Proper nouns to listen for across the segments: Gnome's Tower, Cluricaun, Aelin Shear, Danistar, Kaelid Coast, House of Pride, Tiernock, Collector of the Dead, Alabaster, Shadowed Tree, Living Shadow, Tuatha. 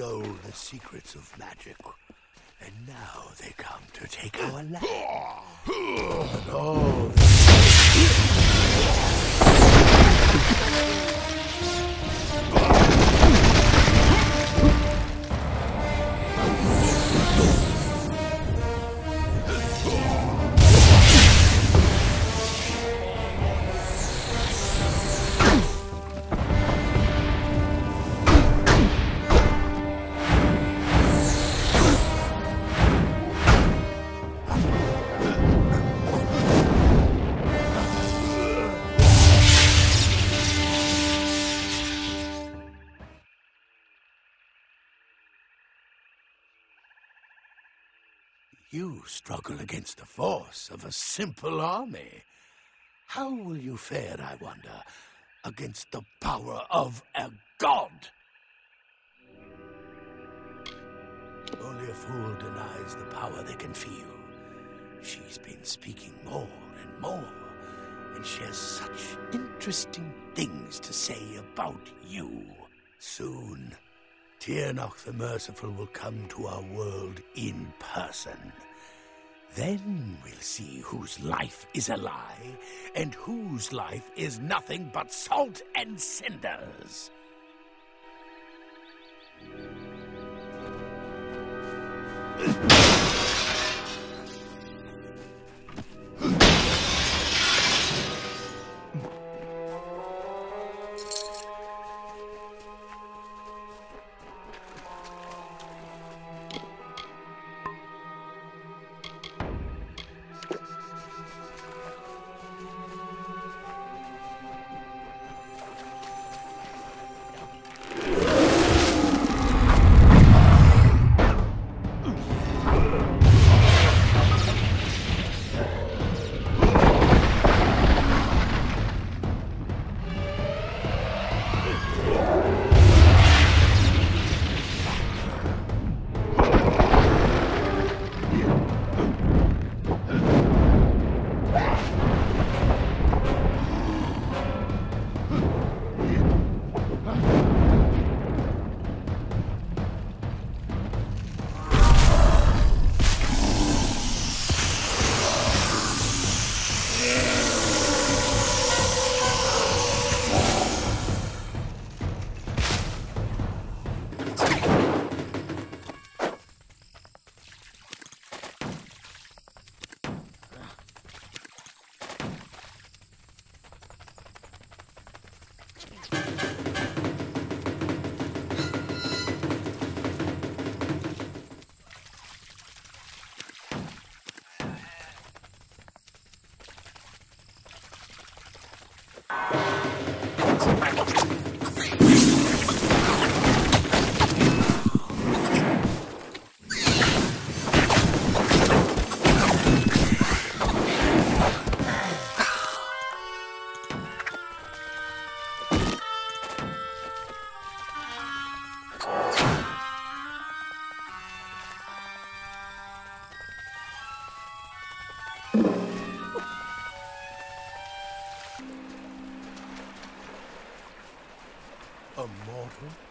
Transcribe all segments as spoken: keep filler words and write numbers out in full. stole the secrets of magic, and now they come to take our land. And all you struggle against the force of a simple army. How will you fare, I wonder, against the power of a god? Only a fool denies the power they can feel. She's been speaking more and more, and she has such interesting things to say about you. Soon, Tiernock the Merciful will come to our world in person. Then we'll see whose life is a lie and whose life is nothing but salt and cinders.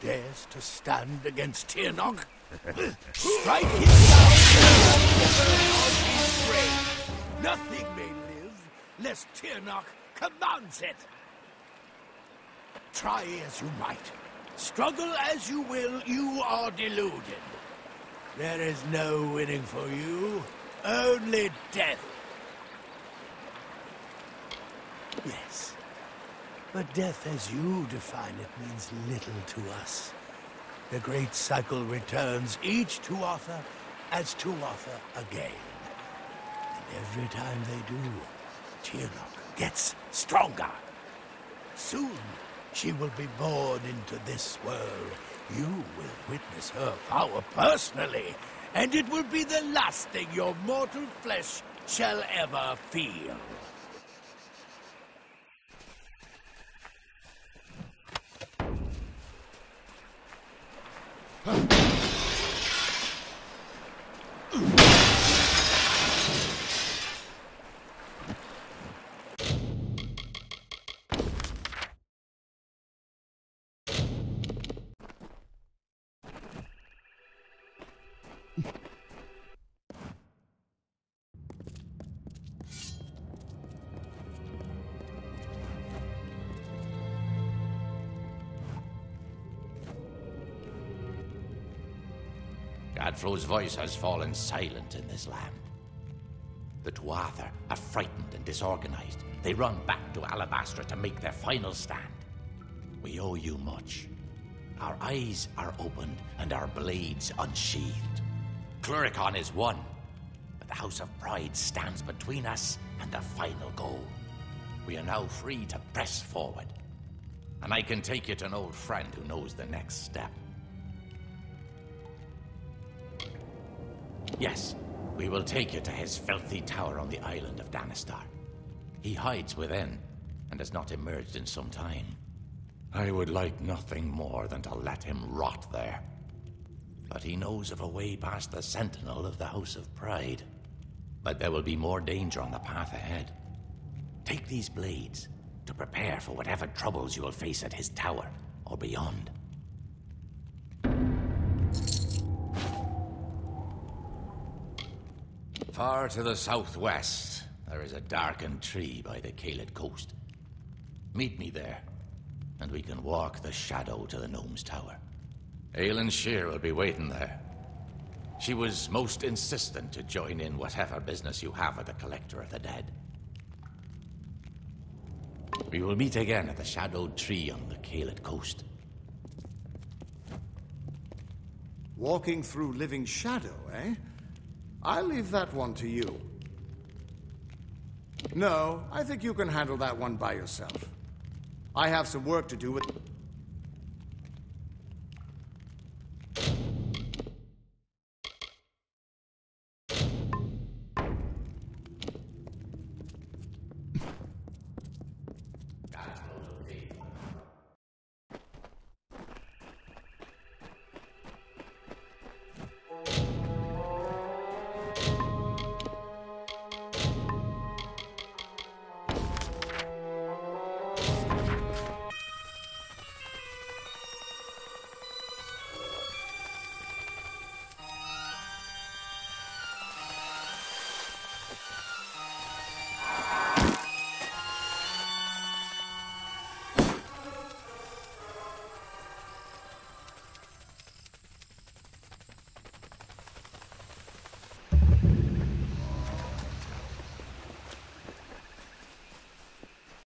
Dares to stand against Tiernock? Strike him down his grave. Nothing may live, lest Tiernock commands it. Try as you might, struggle as you will, you are deluded. There is no winning for you, only death. Yes. But death as you define it means little to us. The great cycle returns each Tuatha as Tuatha again. And every time they do, Tiernock gets stronger. Soon, she will be born into this world. You will witness her power personally, and it will be the last thing your mortal flesh shall ever feel. Godfrey's voice has fallen silent in this land. The Tuatha are frightened and disorganized. They run back to Alabaster to make their final stand. We owe you much. Our eyes are opened and our blades unsheathed. Cluricaun is won, but the House of Pride stands between us and the final goal. We are now free to press forward. And I can take you to an old friend who knows the next step. Yes, we will take you to his filthy tower on the island of Danistar. He hides within, and has not emerged in some time. I would like nothing more than to let him rot there. But he knows of a way past the sentinel of the House of Pride. But there will be more danger on the path ahead. Take these blades to prepare for whatever troubles you will face at his tower or beyond. Far to the southwest, there is a darkened tree by the Kaelid Coast. Meet me there, and we can walk the shadow to the Gnome's Tower. Aelin Shear will be waiting there. She was most insistent to join in whatever business you have at the Collector of the Dead. We will meet again at the Shadowed Tree on the Kaelid Coast. Walking through Living Shadow, eh? I'll leave that one to you. No, I think you can handle that one by yourself. I have some work to do with...